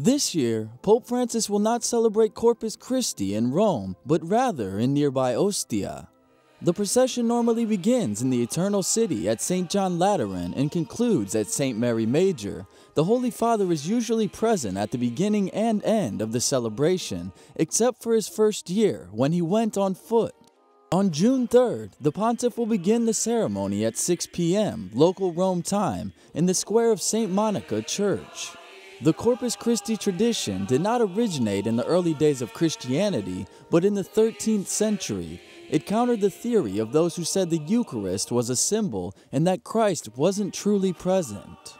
This year, Pope Francis will not celebrate Corpus Christi in Rome, but rather in nearby Ostia. The procession normally begins in the Eternal City at St. John Lateran and concludes at St. Mary Major. The Holy Father is usually present at the beginning and end of the celebration, except for his first year when he went on foot. On June 3rd, the Pontiff will begin the ceremony at 6 p.m. local Rome time in the square of St. Monica Church. The Corpus Christi tradition did not originate in the early days of Christianity, but in the 13th century. It countered the theory of those who said the Eucharist was a symbol and that Christ wasn't truly present.